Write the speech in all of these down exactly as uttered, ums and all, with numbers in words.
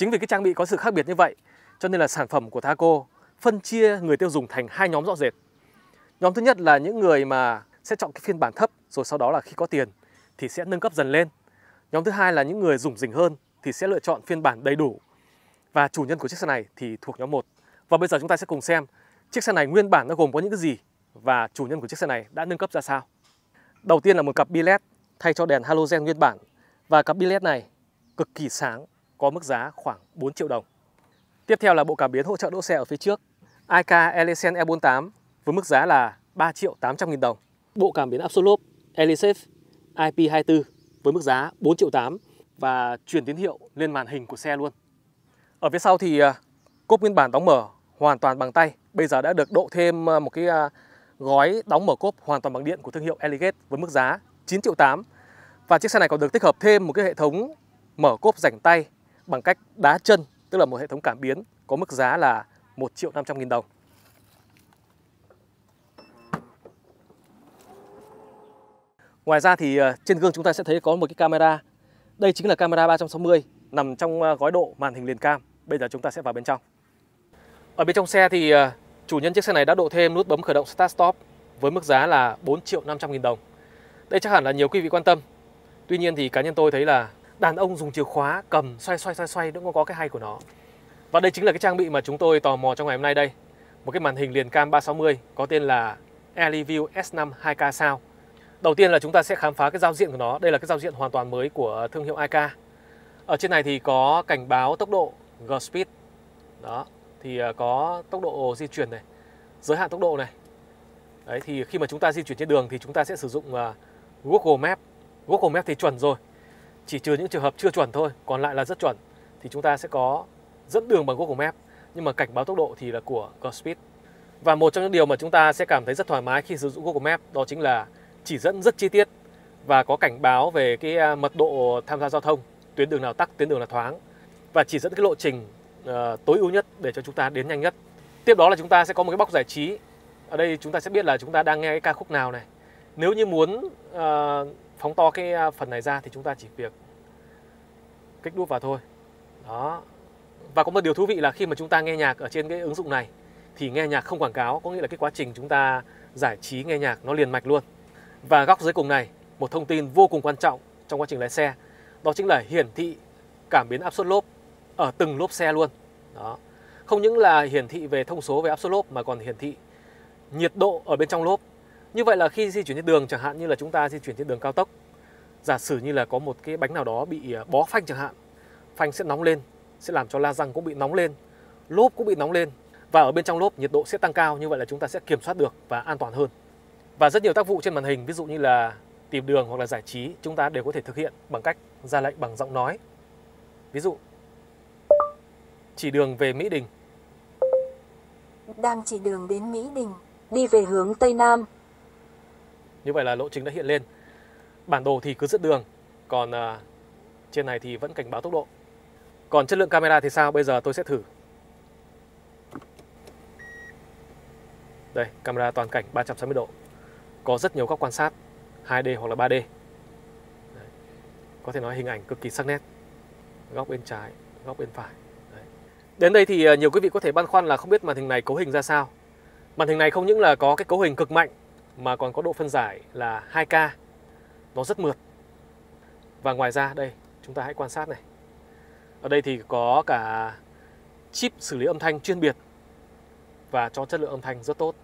Chính vì cái trang bị có sự khác biệt như vậy, cho nên là sản phẩm của Thaco phân chia người tiêu dùng thành hai nhóm rõ rệt. Nhóm thứ nhất là những người mà sẽ chọn cái phiên bản thấp, rồi sau đó là khi có tiền thì sẽ nâng cấp dần lên. Nhóm thứ hai là những người rủng rỉnh hơn thì sẽ lựa chọn phiên bản đầy đủ. Và chủ nhân của chiếc xe này thì thuộc nhóm một. Và bây giờ chúng ta sẽ cùng xem chiếc xe này nguyên bản nó gồm có những cái gì và chủ nhân của chiếc xe này đã nâng cấp ra sao. Đầu tiên là một cặp bi led thay cho đèn halogen nguyên bản. Và cặp bi led này cực kỳ sáng, có mức giá khoảng bốn triệu đồng. Tiếp theo là bộ cảm biến hỗ trợ đỗ xe ở phía trước i ca Ellisafe E bốn tám với mức giá là ba triệu tám trăm nghìn đồng. Bộ cảm biến áp suất lốp Ellisafe I P hai mươi bốn với mức giá bốn triệu tám và truyền tín hiệu lên màn hình của xe luôn. Ở phía sau thì cốp nguyên bản đóng mở hoàn toàn bằng tay, bây giờ đã được độ thêm một cái gói đóng mở cốp hoàn toàn bằng điện của thương hiệu Elegate với mức giá chín triệu tám. Và chiếc xe này còn được tích hợp thêm một cái hệ thống mở cốp rảnh tay bằng cách đá chân, tức là một hệ thống cảm biến có mức giá là một triệu năm trăm nghìn đồng. Ngoài ra thì trên gương chúng ta sẽ thấy có một cái camera. Đây chính là camera ba trăm sáu mươi nằm trong gói độ màn hình liền cam. Bây giờ chúng ta sẽ vào bên trong. Ở bên trong xe thì chủ nhân chiếc xe này đã độ thêm nút bấm khởi động Start Stop với mức giá là bốn triệu năm trăm nghìn đồng. Đây chắc hẳn là nhiều quý vị quan tâm. Tuy nhiên thì cá nhân tôi thấy là đàn ông dùng chìa khóa cầm xoay xoay xoay xoay cũng có cái hay của nó. Và đây chính là cái trang bị mà chúng tôi tò mò trong ngày hôm nay đây. Một cái màn hình liền cam ba trăm sáu mươi có tên là Elliview S năm hai K sao. Đầu tiên là chúng ta sẽ khám phá cái giao diện của nó. Đây là cái giao diện hoàn toàn mới của thương hiệu i ca. Ở trên này thì có cảnh báo tốc độ GoSpeed. Đó, thì có tốc độ di chuyển này, giới hạn tốc độ này. Đấy, thì khi mà chúng ta di chuyển trên đường thì chúng ta sẽ sử dụng Google Maps. Google Maps thì chuẩn rồi, chỉ trừ những trường hợp chưa chuẩn thôi, còn lại là rất chuẩn. Thì chúng ta sẽ có dẫn đường bằng Google Maps, nhưng mà cảnh báo tốc độ thì là của GoSpeed. Và một trong những điều mà chúng ta sẽ cảm thấy rất thoải mái khi sử dụng Google Maps đó chính là chỉ dẫn rất chi tiết và có cảnh báo về cái mật độ tham gia giao thông, tuyến đường nào tắc, tuyến đường nào thoáng, và chỉ dẫn cái lộ trình uh, tối ưu nhất để cho chúng ta đến nhanh nhất. Tiếp đó là chúng ta sẽ có một cái box giải trí. Ở đây chúng ta sẽ biết là chúng ta đang nghe cái ca khúc nào này. Nếu như muốn uh, phóng to cái phần này ra thì chúng ta chỉ việc kích đúp vào thôi. Đó. Và có một điều thú vị là khi mà chúng ta nghe nhạc ở trên cái ứng dụng này thì nghe nhạc không quảng cáo, có nghĩa là cái quá trình chúng ta giải trí nghe nhạc nó liền mạch luôn. Và góc dưới cùng này, một thông tin vô cùng quan trọng trong quá trình lái xe, đó chính là hiển thị cảm biến áp suất lốp ở từng lốp xe luôn. Đó. Không những là hiển thị về thông số về áp suất lốp mà còn hiển thị nhiệt độ ở bên trong lốp. Như vậy là khi di chuyển trên đường, chẳng hạn như là chúng ta di chuyển trên đường cao tốc, giả sử như là có một cái bánh nào đó bị bó phanh chẳng hạn, phanh sẽ nóng lên, sẽ làm cho la răng cũng bị nóng lên, lốp cũng bị nóng lên, và ở bên trong lốp nhiệt độ sẽ tăng cao. Như vậy là chúng ta sẽ kiểm soát được và an toàn hơn. Và rất nhiều tác vụ trên màn hình, ví dụ như là tìm đường hoặc là giải trí, chúng ta đều có thể thực hiện bằng cách ra lệnh bằng giọng nói. Ví dụ, chỉ đường về Mỹ Đình. Đang chỉ đường đến Mỹ Đình, đi về hướng Tây Nam. Như vậy là lộ trình đã hiện lên. Bản đồ thì cứ dẫn đường, còn uh, trên này thì vẫn cảnh báo tốc độ. Còn chất lượng camera thì sao? Bây giờ tôi sẽ thử. Đây, camera toàn cảnh ba trăm sáu mươi độ. Có rất nhiều góc quan sát hai D hoặc là ba D. Đấy. Có thể nói hình ảnh cực kỳ sắc nét. Góc bên trái, góc bên phải. Đấy. Đến đây thì nhiều quý vị có thể băn khoăn là không biết màn hình này cấu hình ra sao. Màn hình này không những là có cái cấu hình cực mạnh mà còn có độ phân giải là hai K. Nó rất mượt. Và ngoài ra đây, chúng ta hãy quan sát này. Ở đây thì có cả chip xử lý âm thanh chuyên biệt và cho chất lượng âm thanh rất tốt.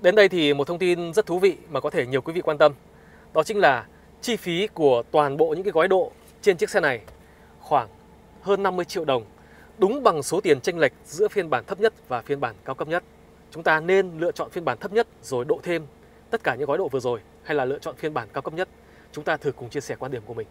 Đến đây thì một thông tin rất thú vị mà có thể nhiều quý vị quan tâm, đó chính là chi phí của toàn bộ những cái gói độ trên chiếc xe này khoảng hơn năm mươi triệu đồng, đúng bằng số tiền chênh lệch giữa phiên bản thấp nhất và phiên bản cao cấp nhất. Chúng ta nên lựa chọn phiên bản thấp nhất rồi độ thêm tất cả những gói độ vừa rồi, hay là lựa chọn phiên bản cao cấp nhất? Chúng ta thử cùng chia sẻ quan điểm của mình.